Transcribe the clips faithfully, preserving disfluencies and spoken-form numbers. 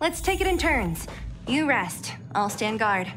Let's take it in turns. You rest. I'll stand guard.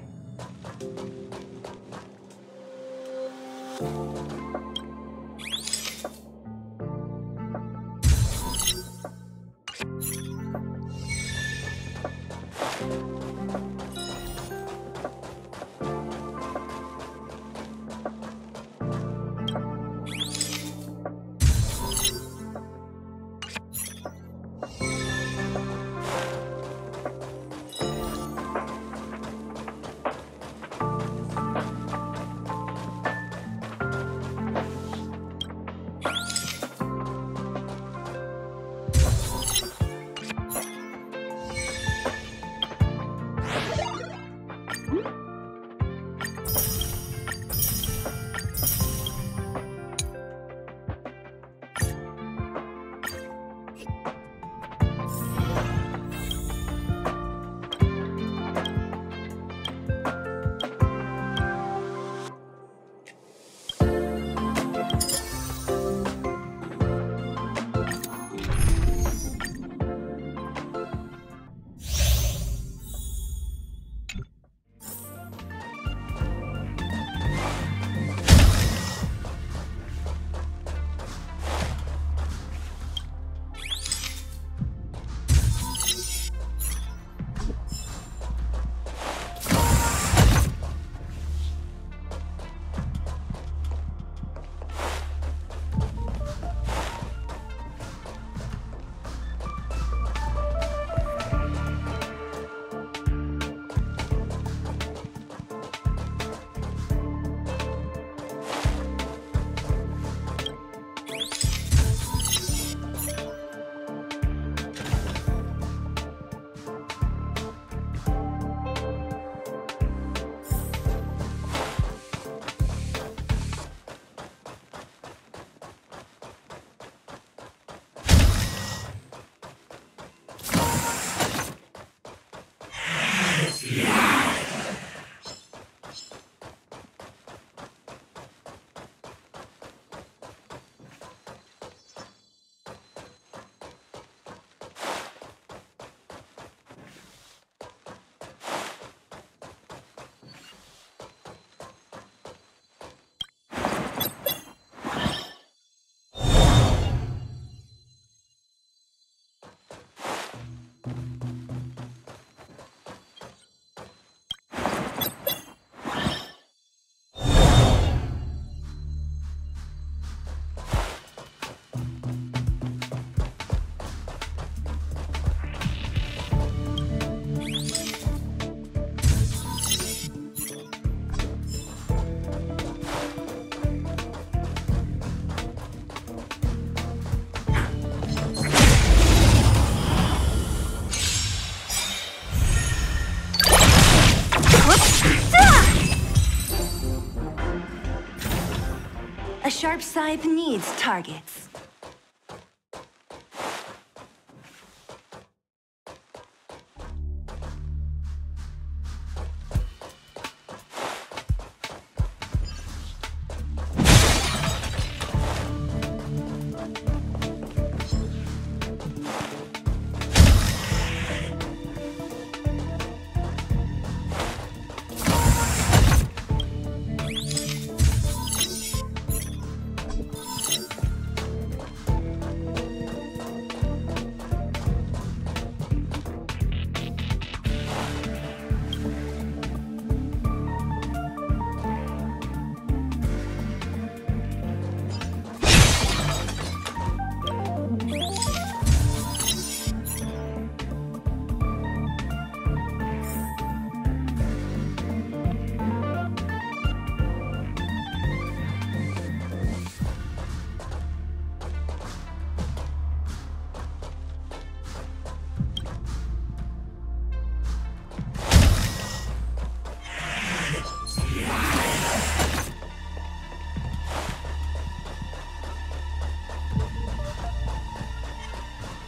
Sharp scythe needs targets.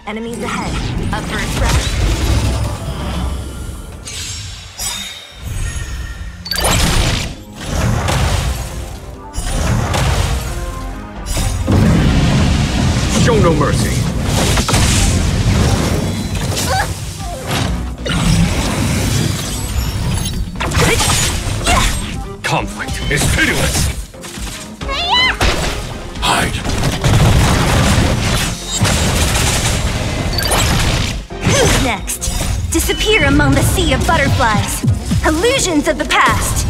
Enemies ahead. Up for a threat. Show no mercy. Conflict is pitiless! Hide! Next, disappear among the sea of butterflies. Illusions of the past.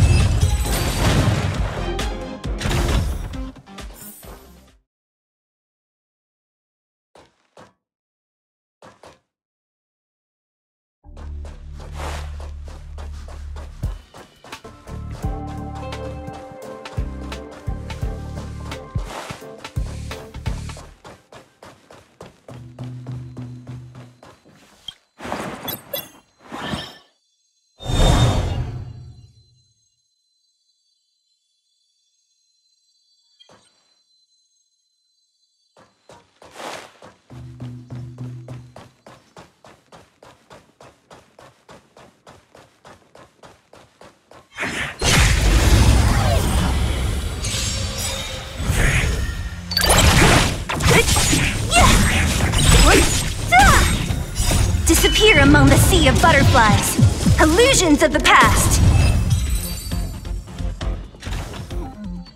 Disappear among the sea of butterflies. Illusions of the past.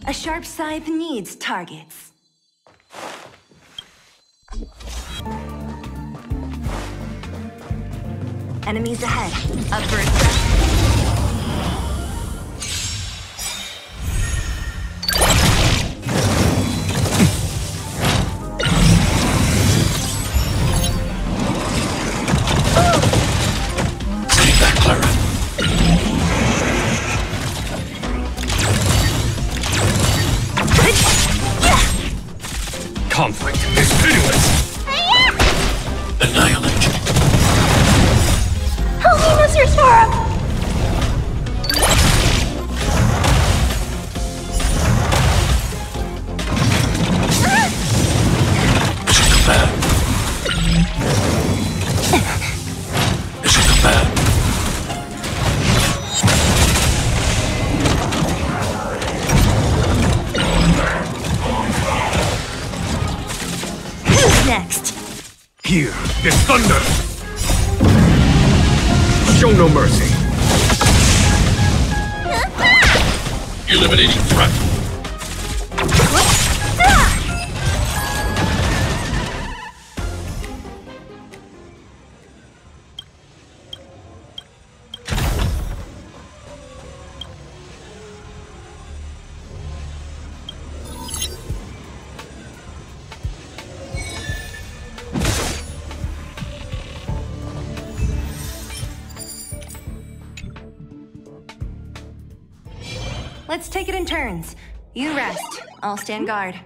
A sharp scythe needs targets. Enemies ahead. Upward conflict is pitiless! Annihilate! Help me, Mister Sparrow! Is it a man? Is it a man? Next. Here is thunder! Show no mercy! Eliminating threat! Let's take it in turns. You rest, I'll stand guard.